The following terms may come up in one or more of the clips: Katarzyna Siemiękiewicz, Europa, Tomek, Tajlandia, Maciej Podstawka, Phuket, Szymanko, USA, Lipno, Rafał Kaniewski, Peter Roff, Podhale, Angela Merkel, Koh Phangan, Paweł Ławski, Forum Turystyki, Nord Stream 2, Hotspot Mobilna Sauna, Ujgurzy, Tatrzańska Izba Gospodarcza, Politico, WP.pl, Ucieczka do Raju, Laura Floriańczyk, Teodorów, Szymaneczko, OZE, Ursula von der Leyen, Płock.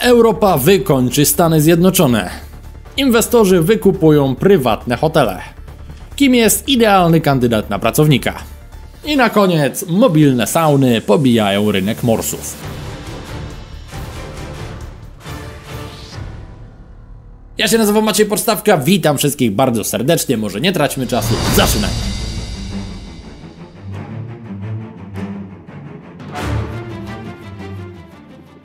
Europa wykończy Stany Zjednoczone. Inwestorzy wykupują prywatne hotele. Kim jest idealny kandydat na pracownika? I na koniec mobilne sauny pobijają rynek morsów. Ja się nazywam Maciej Podstawka, witam wszystkich bardzo serdecznie, może nie traćmy czasu, zaczynajmy!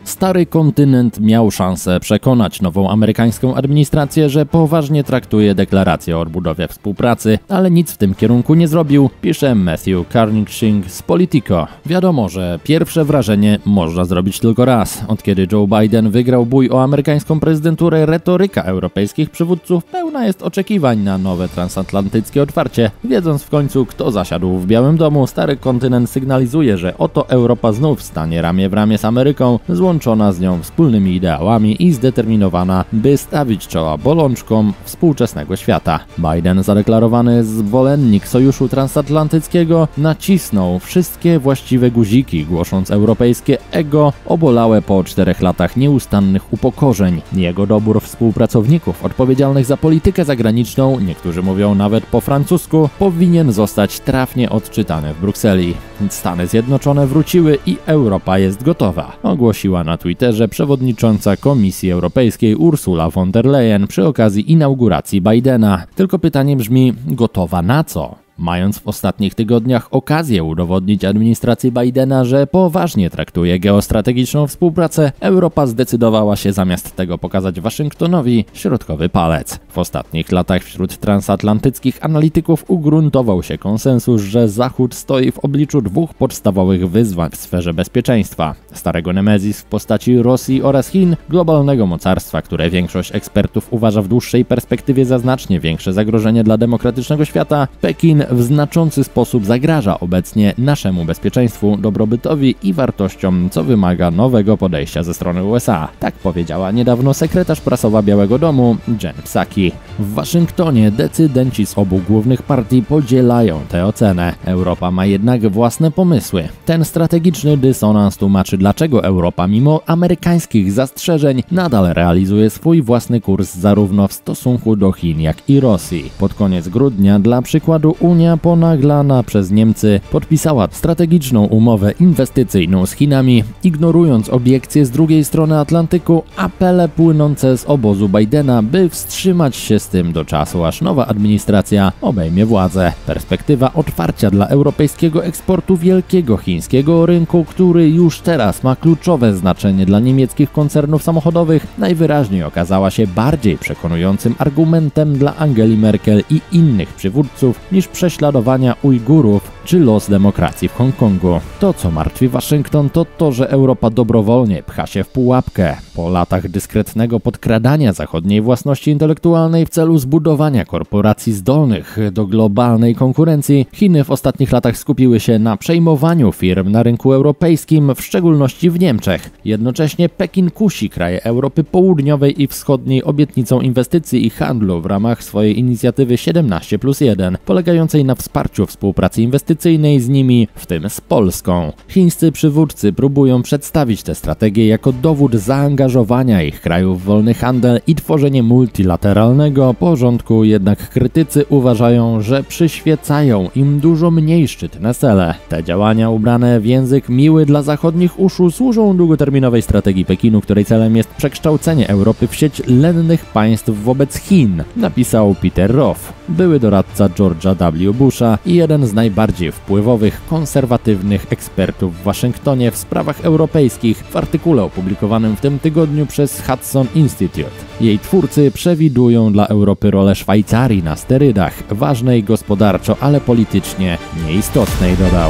Stary kontynent miał szansę przekonać nową amerykańską administrację, że poważnie traktuje deklarację o odbudowie współpracy, ale nic w tym kierunku nie zrobił, pisze Matthew Carnegie z Politico. Wiadomo, że pierwsze wrażenie można zrobić tylko raz. Od kiedy Joe Biden wygrał bój o amerykańską prezydenturę, retoryka europejskich przywódców pełna jest oczekiwań na nowe transatlantyckie otwarcie. Wiedząc w końcu, kto zasiadł w Białym Domu, stary kontynent sygnalizuje, że oto Europa znów stanie ramię w ramię z Ameryką, złączona z nią wspólnymi ideałami i zdeterminowana, by stawić czoła bolączkom współczesnego świata. Biden, zadeklarowany zwolennik Sojuszu Transatlantyckiego, nacisnął wszystkie właściwe guziki, głosząc europejskie ego obolałe po 4 latach nieustannych upokorzeń. Jego dobór współpracowników odpowiedzialnych za politykę zagraniczną, niektórzy mówią nawet po francusku, powinien zostać trafnie odczytany w Brukseli. Stany Zjednoczone wróciły i Europa jest gotowa, ogłosiła na Twitterze przewodnicząca Komisji Europejskiej Ursula von der Leyen przy okazji inauguracji Bidena. Tylko pytanie brzmi, gotowa na co? Mając w ostatnich tygodniach okazję udowodnić administracji Bidena, że poważnie traktuje geostrategiczną współpracę, Europa zdecydowała się zamiast tego pokazać Waszyngtonowi środkowy palec. W ostatnich latach wśród transatlantyckich analityków ugruntował się konsensus, że Zachód stoi w obliczu 2 podstawowych wyzwań w sferze bezpieczeństwa. Starego Nemezis w postaci Rosji oraz Chin, globalnego mocarstwa, które większość ekspertów uważa w dłuższej perspektywie za znacznie większe zagrożenie dla demokratycznego świata, Pekin w znaczący sposób zagraża obecnie naszemu bezpieczeństwu, dobrobytowi i wartościom, co wymaga nowego podejścia ze strony USA. Tak powiedziała niedawno sekretarz prasowa Białego Domu Jen Psaki. W Waszyngtonie decydenci z obu głównych partii podzielają tę ocenę. Europa ma jednak własne pomysły. Ten strategiczny dysonans tłumaczy, dlaczego Europa mimo amerykańskich zastrzeżeń nadal realizuje swój własny kurs zarówno w stosunku do Chin, jak i Rosji. Pod koniec grudnia dla przykładu Unia, ponaglana przez Niemcy, podpisała strategiczną umowę inwestycyjną z Chinami, ignorując obiekcje z drugiej strony Atlantyku, apele płynące z obozu Bidena, by wstrzymać się z tym do czasu, aż nowa administracja obejmie władzę. Perspektywa otwarcia dla europejskiego eksportu wielkiego chińskiego rynku, który już teraz ma kluczowe znaczenie dla niemieckich koncernów samochodowych, najwyraźniej okazała się bardziej przekonującym argumentem dla Angeli Merkel i innych przywódców niż prześladowania Ujgurów czy los demokracji w Hongkongu. To, co martwi Waszyngton, to to, że Europa dobrowolnie pcha się w pułapkę. Po latach dyskretnego podkradania zachodniej własności intelektualnej w celu zbudowania korporacji zdolnych do globalnej konkurencji, Chiny w ostatnich latach skupiły się na przejmowaniu firm na rynku europejskim, w szczególności w Niemczech. Jednocześnie Pekin kusi kraje Europy Południowej i Wschodniej obietnicą inwestycji i handlu w ramach swojej inicjatywy 17+1, polegającej na wsparciu współpracy inwestycyjnej z nimi, w tym z Polską. Chińscy przywódcy próbują przedstawić tę strategię jako dowód zaangażowania ich krajów w wolny handel i tworzenie multilateralnego porządku, jednak krytycy uważają, że przyświecają im dużo mniej szczytne cele. Te działania ubrane w język miły dla zachodnich uszu służą długoterminowej strategii Pekinu, której celem jest przekształcenie Europy w sieć lennych państw wobec Chin, napisał Peter Roff, były doradca George'a W. Busha i jeden z najbardziej wpływowych, konserwatywnych ekspertów w Waszyngtonie w sprawach europejskich, w artykule opublikowanym w tym tygodniu przez Hudson Institute. Jej twórcy przewidują dla Europy rolę Szwajcarii na sterydach, ważnej gospodarczo, ale politycznie nieistotnej, dodał.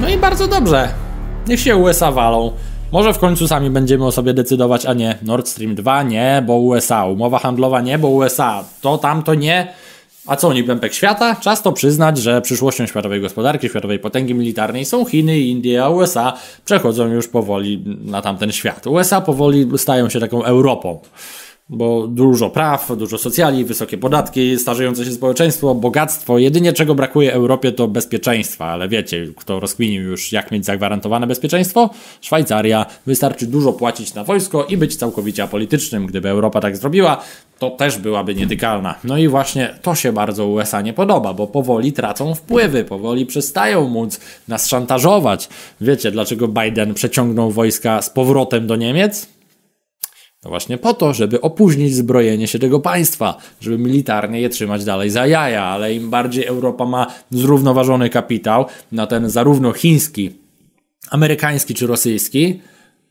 No i bardzo dobrze. Niech się USA walą. Może w końcu sami będziemy o sobie decydować, a nie Nord Stream 2, nie, bo USA, umowa handlowa, nie, bo USA, to tamto, nie. A co oni, pępek świata? Czas to przyznać, że przyszłością światowej gospodarki, światowej potęgi militarnej są Chiny, Indie, a USA przechodzą już powoli na tamten świat. USA powoli stają się taką Europą. Bo dużo praw, dużo socjali, wysokie podatki, starzejące się społeczeństwo, bogactwo. Jedynie czego brakuje Europie to bezpieczeństwa, ale wiecie, kto rozkminił już jak mieć zagwarantowane bezpieczeństwo? Szwajcaria. Wystarczy dużo płacić na wojsko i być całkowicie apolitycznym. Gdyby Europa tak zrobiła, to też byłaby nietykalna. No i właśnie to się bardzo USA nie podoba, bo powoli tracą wpływy, powoli przestają móc nas szantażować. Wiecie, dlaczego Biden przeciągnął wojska z powrotem do Niemiec? No właśnie po to, żeby opóźnić zbrojenie się tego państwa, żeby militarnie je trzymać dalej za jaja, ale im bardziej Europa ma zrównoważony kapitał, na ten zarówno chiński, amerykański czy rosyjski,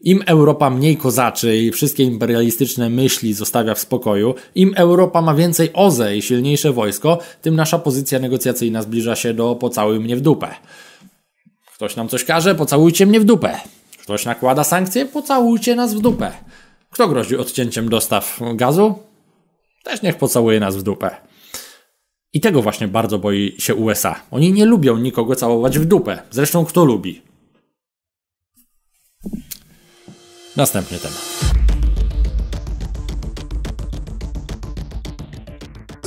im Europa mniej kozaczy i wszystkie imperialistyczne myśli zostawia w spokoju, im Europa ma więcej OZE i silniejsze wojsko, tym nasza pozycja negocjacyjna zbliża się do pocałuj mnie w dupę. Ktoś nam coś każe? Pocałujcie mnie w dupę. Ktoś nakłada sankcje? Pocałujcie nas w dupę. Kto grozi odcięciem dostaw gazu? Też niech pocałuje nas w dupę. I tego właśnie bardzo boi się USA. Oni nie lubią nikogo całować w dupę. Zresztą kto lubi? Następny temat.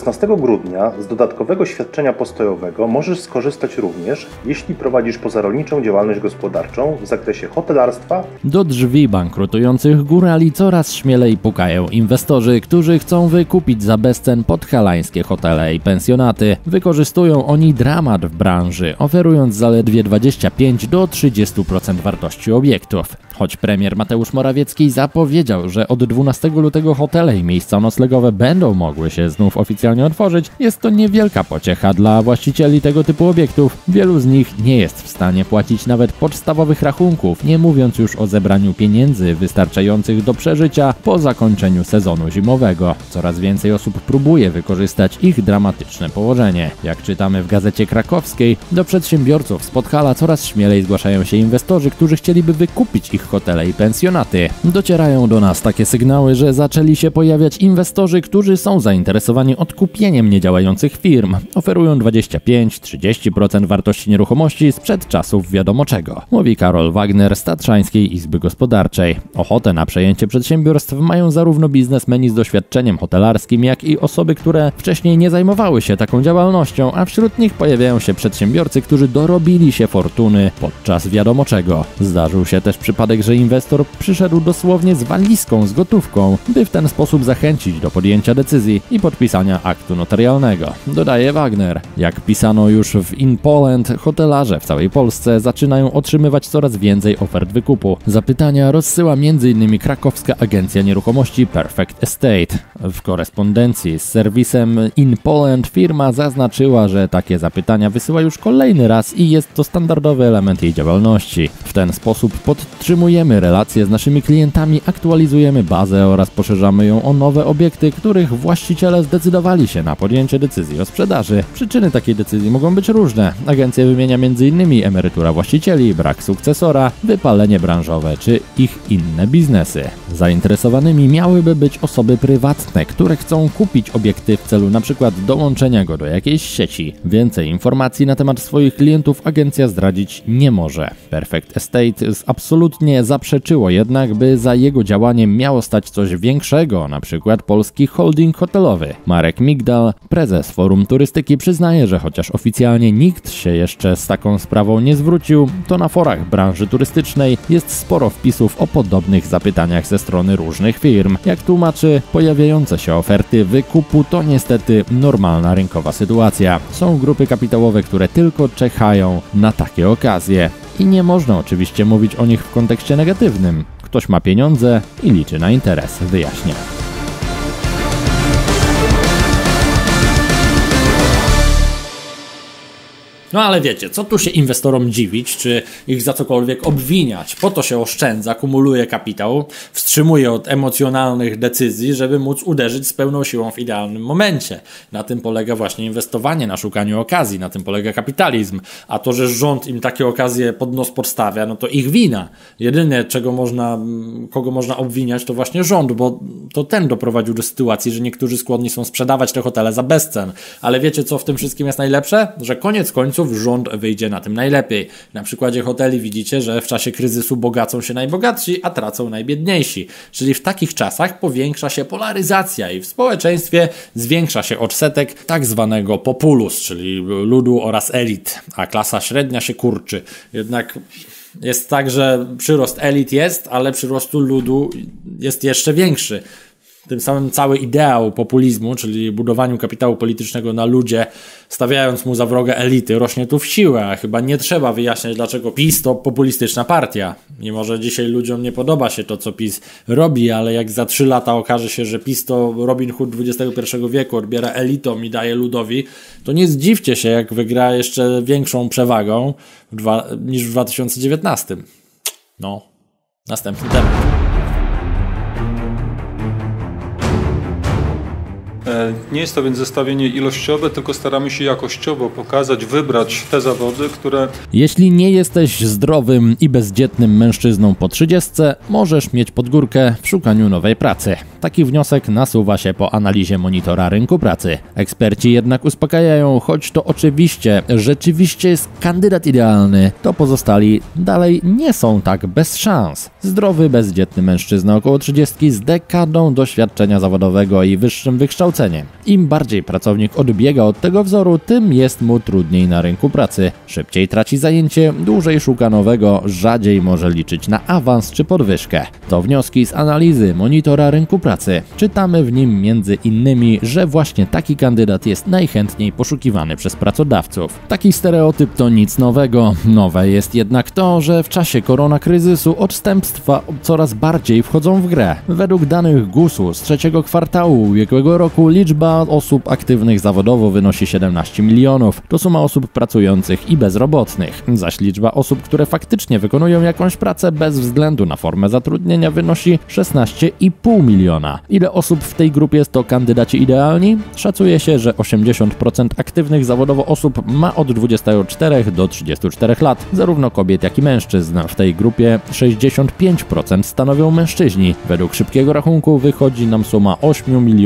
16 grudnia z dodatkowego świadczenia postojowego możesz skorzystać również, jeśli prowadzisz pozarolniczą działalność gospodarczą w zakresie hotelarstwa. Do drzwi bankrutujących górali coraz śmielej pukają inwestorzy, którzy chcą wykupić za bezcen podhalańskie hotele i pensjonaty. Wykorzystują oni dramat w branży, oferując zaledwie 25 do 30% wartości obiektów. Choć premier Mateusz Morawiecki zapowiedział, że od 12 lutego hotele i miejsca noclegowe będą mogły się znów oficjalnie otworzyć, jest to niewielka pociecha dla właścicieli tego typu obiektów. Wielu z nich nie jest w stanie płacić nawet podstawowych rachunków, nie mówiąc już o zebraniu pieniędzy wystarczających do przeżycia po zakończeniu sezonu zimowego. Coraz więcej osób próbuje wykorzystać ich dramatyczne położenie. Jak czytamy w Gazecie Krakowskiej, do przedsiębiorców z Podhala coraz śmielej zgłaszają się inwestorzy, którzy chcieliby wykupić ich hotele i pensjonaty. Docierają do nas takie sygnały, że zaczęli się pojawiać inwestorzy, którzy są zainteresowani odkupieniem niedziałających firm. Oferują 25-30% wartości nieruchomości sprzed czasów wiadomo czego, mówi Karol Wagner z Tatrzańskiej Izby Gospodarczej. Ochotę na przejęcie przedsiębiorstw mają zarówno biznesmeni z doświadczeniem hotelarskim, jak i osoby, które wcześniej nie zajmowały się taką działalnością, a wśród nich pojawiają się przedsiębiorcy, którzy dorobili się fortuny podczas wiadomo czego. Zdarzył się też przypadek, że inwestor przyszedł dosłownie z walizką z gotówką, by w ten sposób zachęcić do podjęcia decyzji i podpisania aktu notarialnego, dodaje Wagner. Jak pisano już w In Poland, hotelarze w całej Polsce zaczynają otrzymywać coraz więcej ofert wykupu. Zapytania rozsyła m.in. krakowska agencja nieruchomości Perfect Estate. W korespondencji z serwisem In Poland firma zaznaczyła, że takie zapytania wysyła już kolejny raz i jest to standardowy element jej działalności. W ten sposób podtrzymujemy relacje z naszymi klientami, aktualizujemy bazę oraz poszerzamy ją o nowe obiekty, których właściciele zdecydowali się na podjęcie decyzji o sprzedaży. Przyczyny takiej decyzji mogą być różne. Agencja wymienia m.in. emerytura właścicieli, brak sukcesora, wypalenie branżowe czy ich inne biznesy. Zainteresowanymi miałyby być osoby prywatne, które chcą kupić obiekty w celu np. dołączenia go do jakiejś sieci. Więcej informacji na temat swoich klientów agencja zdradzić nie może. Perfect Estate absolutnie zaprzeczyło jednak, by za jego działaniem miało stać coś większego, np. polski holding hotelowy. Marek Migdal, prezes Forum Turystyki, przyznaje, że chociaż oficjalnie nikt się jeszcze z taką sprawą nie zwrócił, to na forach branży turystycznej jest sporo wpisów o podobnych zapytaniach ze strony różnych firm. Jak tłumaczy, pojawiające się oferty wykupu to niestety normalna rynkowa sytuacja. Są grupy kapitałowe, które tylko czekają na takie okazje. I nie można oczywiście mówić o nich w kontekście negatywnym. Ktoś ma pieniądze i liczy na interes, wyjaśnia. No ale wiecie, co tu się inwestorom dziwić, czy ich za cokolwiek obwiniać? Po to się oszczędza, kumuluje kapitał, wstrzymuje od emocjonalnych decyzji, żeby móc uderzyć z pełną siłą w idealnym momencie. Na tym polega właśnie inwestowanie, na szukaniu okazji, na tym polega kapitalizm. A to, że rząd im takie okazje pod nos podstawia, no to ich wina. Jedyne, kogo można obwiniać, to właśnie rząd, bo to ten doprowadził do sytuacji, że niektórzy skłonni są sprzedawać te hotele za bezcen. Ale wiecie, co w tym wszystkim jest najlepsze? Że koniec końców końców rząd wyjdzie na tym najlepiej. Na przykładzie hoteli widzicie, że w czasie kryzysu bogacą się najbogatsi, a tracą najbiedniejsi. Czyli w takich czasach powiększa się polaryzacja i w społeczeństwie zwiększa się odsetek tak zwanego populus, czyli ludu oraz elit, a klasa średnia się kurczy. Jednak jest tak, że przyrost elit jest, ale przyrostu ludu jest jeszcze większy. Tym samym cały ideał populizmu, czyli budowaniu kapitału politycznego na ludzie, stawiając mu za wrogę elity, rośnie tu w siłę, a chyba nie trzeba wyjaśniać, dlaczego PiS to populistyczna partia. Mimo że dzisiaj ludziom nie podoba się to, co PiS robi, ale jak za 3 lata okaże się, że PiS to Robin Hood XXI wieku, odbiera elitom i daje ludowi, to nie zdziwcie się, jak wygra jeszcze większą przewagą niż w 2019. No, następny temat. Nie jest to więc zestawienie ilościowe, tylko staramy się jakościowo pokazać, wybrać te zawody, które... Jeśli nie jesteś zdrowym i bezdzietnym mężczyzną po 30, możesz mieć pod górkę w szukaniu nowej pracy. Taki wniosek nasuwa się po analizie monitora rynku pracy. Eksperci jednak uspokajają, choć to oczywiście rzeczywiście jest kandydat idealny, to pozostali dalej nie są tak bez szans. Zdrowy, bezdzietny mężczyzna około 30 z dekadą doświadczenia zawodowego i wyższym wykształceniem. Im bardziej pracownik odbiega od tego wzoru, tym jest mu trudniej na rynku pracy. Szybciej traci zajęcie, dłużej szuka nowego, rzadziej może liczyć na awans czy podwyżkę. To wnioski z analizy monitora rynku pracy. Czytamy w nim między innymi, że właśnie taki kandydat jest najchętniej poszukiwany przez pracodawców. Taki stereotyp to nic nowego. Nowe jest jednak to, że w czasie koronakryzysu odstępstwa coraz bardziej wchodzą w grę. Według danych GUS-u z 3. kwartału ubiegłego roku liczba osób aktywnych zawodowo wynosi 17 milionów. To suma osób pracujących i bezrobotnych. Zaś liczba osób, które faktycznie wykonują jakąś pracę bez względu na formę zatrudnienia wynosi 16,5 miliona. Ile osób w tej grupie to kandydaci idealni? Szacuje się, że 80% aktywnych zawodowo osób ma od 24 do 34 lat, zarówno kobiet, jak i mężczyzn. W tej grupie 65% stanowią mężczyźni. Według szybkiego rachunku wychodzi nam suma 8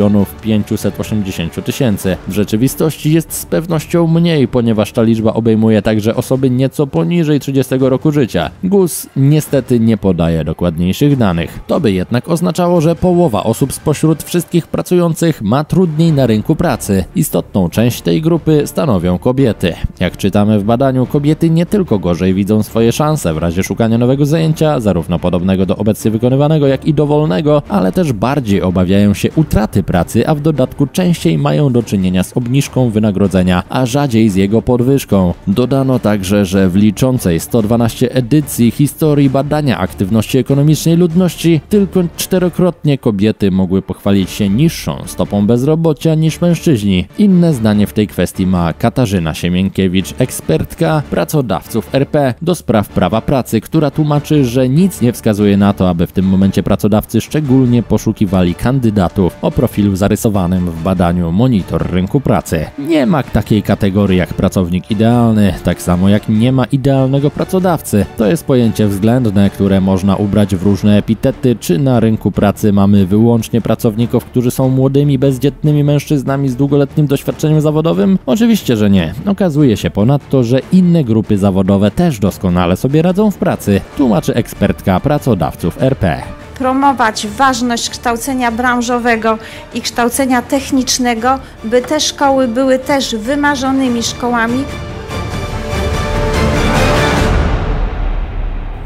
580 000. W rzeczywistości jest z pewnością mniej, ponieważ ta liczba obejmuje także osoby nieco poniżej 30 roku życia. GUS niestety nie podaje dokładniejszych danych. To by jednak oznaczało, że połowa osób spośród wszystkich pracujących ma trudniej na rynku pracy. Istotną część tej grupy stanowią kobiety. Jak czytamy w badaniu, kobiety nie tylko gorzej widzą swoje szanse w razie szukania nowego zajęcia, zarówno podobnego do obecnie wykonywanego, jak i dowolnego, ale też bardziej obawiają się utraty pracy, a w dodatku częściej mają do czynienia z obniżką wynagrodzenia, a rzadziej z jego podwyżką. Dodano także, że w liczącej 112 edycji historii badania aktywności ekonomicznej ludności tylko 4-krotnie kobiety mogły pochwalić się niższą stopą bezrobocia niż mężczyźni. Inne zdanie w tej kwestii ma Katarzyna Siemiękiewicz, ekspertka pracodawców RP do spraw prawa pracy, która tłumaczy, że nic nie wskazuje na to, aby w tym momencie pracodawcy szczególnie poszukiwali kandydatów o profilu zarysowanym w badaniu monitor rynku pracy. Nie ma takiej kategorii jak pracownik idealny, tak samo jak nie ma idealnego pracodawcy. To jest pojęcie względne, które można ubrać w różne epitety, czy na rynku pracy mamy wyłącznie pracowników, którzy są młodymi, bezdzietnymi mężczyznami z długoletnim doświadczeniem zawodowym? Oczywiście, że nie. Okazuje się ponadto, że inne grupy zawodowe też doskonale sobie radzą w pracy, tłumaczy ekspertka pracodawców RP. Promować ważność kształcenia branżowego i kształcenia technicznego, by te szkoły były też wymarzonymi szkołami.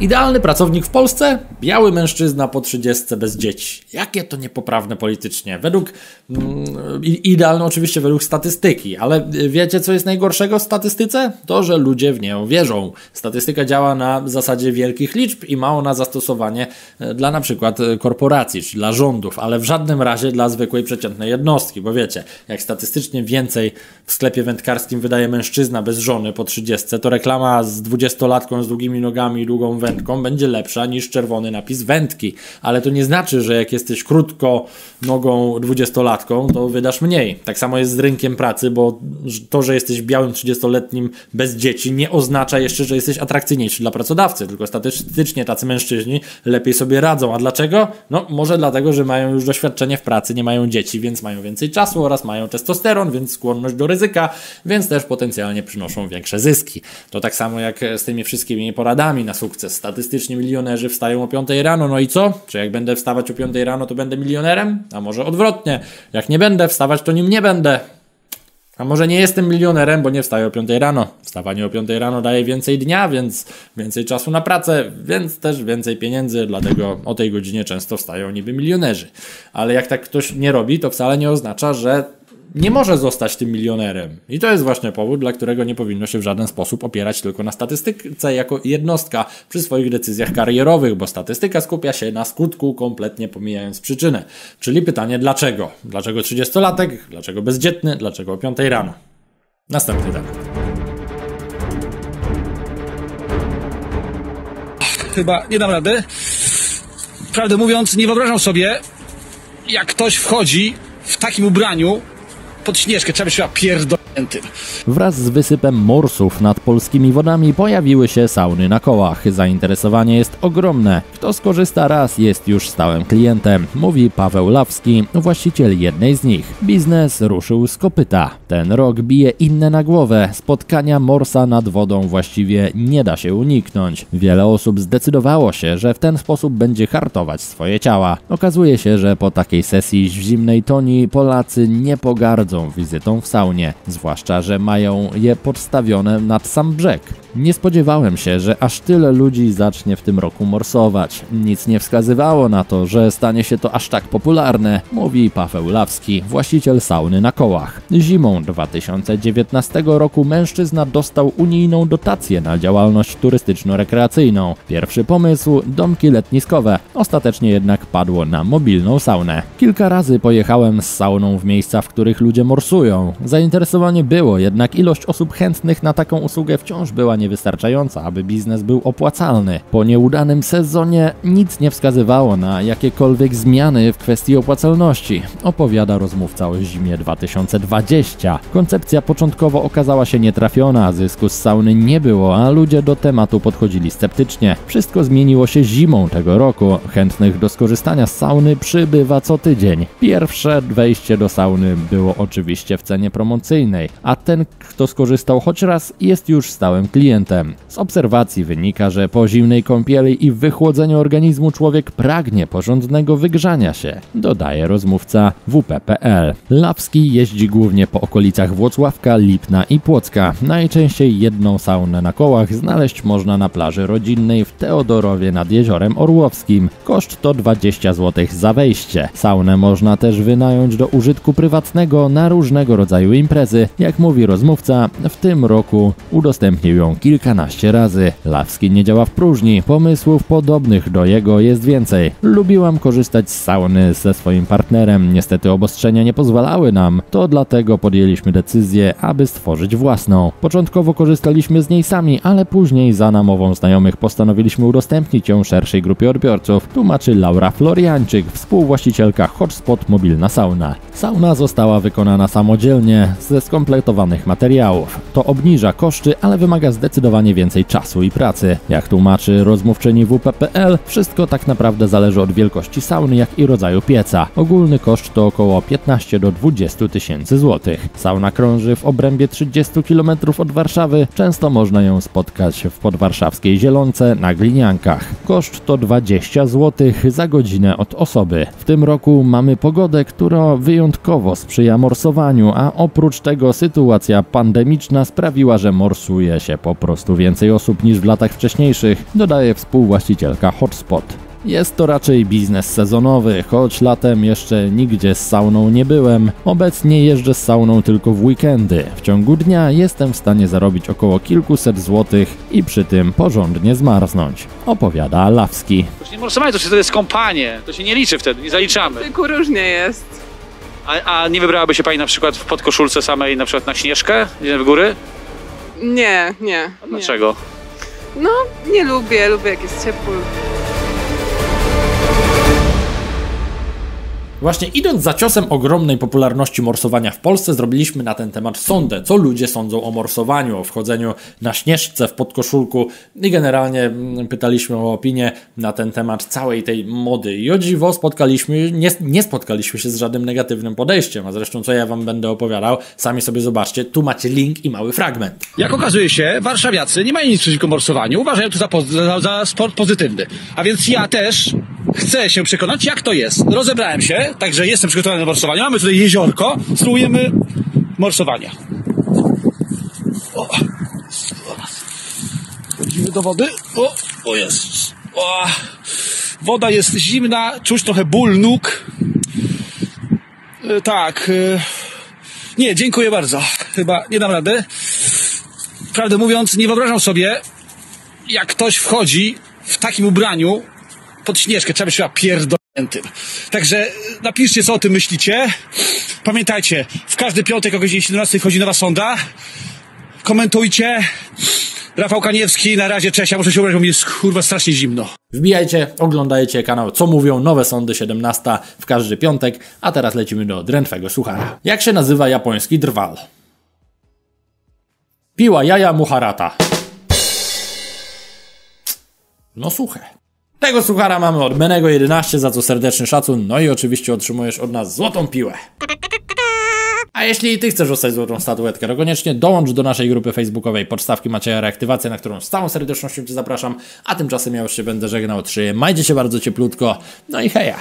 Idealny pracownik w Polsce? Biały mężczyzna po 30 bez dzieci. Jakie to niepoprawne politycznie. Idealne oczywiście według statystyki, ale wiecie, co jest najgorszego w statystyce? To, że ludzie w nią wierzą. Statystyka działa na zasadzie wielkich liczb i ma ona zastosowanie dla na przykład korporacji, czy dla rządów, ale w żadnym razie dla zwykłej, przeciętnej jednostki, bo wiecie, jak statystycznie więcej w sklepie wędkarskim wydaje mężczyzna bez żony po 30, to reklama z 20-latką z długimi nogami i długą wędką będzie lepsza niż czerwony napis wędki. Ale to nie znaczy, że jak jesteś krótko nogą 20-latką, to wydasz mniej. Tak samo jest z rynkiem pracy, bo to, że jesteś białym 30-letnim bez dzieci, nie oznacza jeszcze, że jesteś atrakcyjniejszy dla pracodawcy, tylko statystycznie tacy mężczyźni lepiej sobie radzą. A dlaczego? No może dlatego, że mają już doświadczenie w pracy, nie mają dzieci, więc mają więcej czasu oraz mają testosteron, więc skłonność do ryzyka, więc też potencjalnie przynoszą większe zyski. To tak samo jak z tymi wszystkimi poradami na sukces. Statystycznie milionerzy wstają o 5 rano, no i co? Czy jak będę wstawać o 5 rano, to będę milionerem? A może odwrotnie, jak nie będę wstawać, to nim nie będę. A może nie jestem milionerem, bo nie wstaję o 5 rano. Wstawanie o 5 rano daje więcej dnia, więc więcej czasu na pracę, więc też więcej pieniędzy, dlatego o tej godzinie często wstają niby milionerzy. Ale jak tak ktoś nie robi, to wcale nie oznacza, że nie może zostać tym milionerem. I to jest właśnie powód, dla którego nie powinno się w żaden sposób opierać tylko na statystyce jako jednostka przy swoich decyzjach karierowych, bo statystyka skupia się na skutku, kompletnie pomijając przyczynę. Czyli pytanie dlaczego? Dlaczego 30-latek? Dlaczego bezdzietny? Dlaczego o 5 rano? Następny temat. Chyba nie dam rady. Prawdę mówiąc, nie wyobrażam sobie, jak ktoś wchodzi w takim ubraniu pod Śnieżkę, trzeba się pierdolniętym. Wraz z wysypem morsów nad polskimi wodami pojawiły się sauny na kołach. Zainteresowanie jest ogromne. Kto skorzysta raz, jest już stałym klientem, mówi Paweł Ławski, właściciel jednej z nich. Biznes ruszył z kopyta. Ten rok bije inne na głowę. Spotkania morsa nad wodą właściwie nie da się uniknąć. Wiele osób zdecydowało się, że w ten sposób będzie hartować swoje ciała. Okazuje się, że po takiej sesji w zimnej toni Polacy nie pogardzą wizytą w saunie, zwłaszcza że mają je podstawione nad sam brzeg. Nie spodziewałem się, że aż tyle ludzi zacznie w tym roku morsować. Nic nie wskazywało na to, że stanie się to aż tak popularne, mówi Paweł Ławski, właściciel sauny na kołach. Zimą 2019 roku mężczyzna dostał unijną dotację na działalność turystyczno-rekreacyjną. Pierwszy pomysł – domki letniskowe. Ostatecznie jednak padło na mobilną saunę. Kilka razy pojechałem z sauną w miejsca, w których ludzie morsują. Zainteresowanie było, jednak ilość osób chętnych na taką usługę wciąż była niewystarczająca, aby biznes był opłacalny. Po nieudanym sezonie nic nie wskazywało na jakiekolwiek zmiany w kwestii opłacalności, opowiada rozmówca o zimie 2020. Koncepcja początkowo okazała się nietrafiona, zysku z sauny nie było, a ludzie do tematu podchodzili sceptycznie. Wszystko zmieniło się zimą tego roku. Chętnych do skorzystania z sauny przybywa co tydzień. Pierwsze wejście do sauny było oczywiście w cenie promocyjnej, a ten, kto skorzystał choć raz, jest już stałym klientem. Z obserwacji wynika, że po zimnej kąpieli i wychłodzeniu organizmu człowiek pragnie porządnego wygrzania się, dodaje rozmówca WP.pl. Ławski jeździ głównie po okolicach Włocławka, Lipna i Płocka. Najczęściej jedną saunę na kołach znaleźć można na plaży rodzinnej w Teodorowie nad Jeziorem Orłowskim. Koszt to 20 zł za wejście. Saunę można też wynająć do użytku prywatnego na różnego rodzaju imprezy. Jak mówi rozmówca, w tym roku udostępnił ją kilkanaście razy. Ławski nie działa w próżni. Pomysłów podobnych do jego jest więcej. Lubiłam korzystać z sauny ze swoim partnerem. Niestety obostrzenia nie pozwalały nam. To dlatego podjęliśmy decyzję, aby stworzyć własną. Początkowo korzystaliśmy z niej sami, ale później za namową znajomych postanowiliśmy udostępnić ją szerszej grupie odbiorców, tłumaczy Laura Floriańczyk, współwłaścicielka Hotspot Mobilna Sauna. Sauna została wykonana samodzielnie ze skompletowanych materiałów. To obniża koszty, ale wymaga zdecydowanie więcej czasu i pracy. Jak tłumaczy rozmówczyni WP.pl, wszystko tak naprawdę zależy od wielkości sauny, jak i rodzaju pieca. Ogólny koszt to około 15 do 20 tysięcy złotych. Sauna krąży w obrębie 30 km od Warszawy. Często można ją spotkać w podwarszawskiej Zielonce na Gliniankach. Koszt to 20 zł za godzinę od osoby. W tym roku mamy pogodę, która wyjątkowo sprzyja morsowaniu, a oprócz tego sytuacja pandemiczna sprawiła, że morsuje się po prostu więcej osób niż w latach wcześniejszych, dodaje współwłaścicielka Hotspot. Jest to raczej biznes sezonowy, choć latem jeszcze nigdzie z sauną nie byłem. Obecnie jeżdżę z sauną tylko w weekendy. W ciągu dnia jestem w stanie zarobić około kilkuset złotych i przy tym porządnie zmarznąć, opowiada Ławski. Nie morsowanie to jest kąpanie, to się nie liczy wtedy, nie zaliczamy. Tylko różnie jest. A nie wybrałaby się pani na przykład w podkoszulce samej na przykład na Śnieżkę, w góry? Nie. Dlaczego? No, nie lubię, lubię jak jest ciepło. Właśnie idąc za ciosem ogromnej popularności morsowania w Polsce, zrobiliśmy na ten temat sondę. Co ludzie sądzą o morsowaniu, o wchodzeniu na śnieżce w podkoszulku i generalnie pytaliśmy o opinię na ten temat całej tej mody. I o dziwo spotkaliśmy, nie spotkaliśmy się z żadnym negatywnym podejściem, a zresztą co ja wam będę opowiadał, sami sobie zobaczcie. Tu macie link i mały fragment. Jak okazuje się, warszawiacy nie mają nic przeciwko morsowaniu, uważają to za sport pozytywny. A więc ja też chcę się przekonać, jak to jest. Rozebrałem się. Także jestem przygotowany do morsowania. Mamy tutaj jeziorko. Spróbujemy morsowania. Chodzimy do wody. O Jezus. O. Woda jest zimna. Czuć trochę ból nóg. Tak. Nie, dziękuję bardzo. Chyba nie dam rady. Prawdę mówiąc, nie wyobrażam sobie, jak ktoś wchodzi w takim ubraniu pod śnieżkę. Trzeba być chyba pierdolniętym. Także napiszcie, co o tym myślicie. Pamiętajcie, w każdy piątek o godzinie 17 wchodzi nowa sonda. Komentujcie. Rafał Kaniewski, na razie, cześć. Ja muszę się ubrać, bo mi jest kurwa strasznie zimno. Wbijajcie, oglądajcie kanał Co Mówią, nowe sądy 17 w każdy piątek. A teraz lecimy do drętwego słuchania. Jak się nazywa japoński drwal? Piła jaja muharata. No suche. Tego suchara mamy od Menego 11, za co serdeczny szacun, no i oczywiście otrzymujesz od nas złotą piłę. A jeśli i ty chcesz dostać złotą statuetkę, to koniecznie dołącz do naszej grupy facebookowej Podstawki Macieja Reaktywacja, na którą z całą serdecznością cię zapraszam, a tymczasem ja już się będę żegnał. Trzymajcie się bardzo cieplutko, no i heja!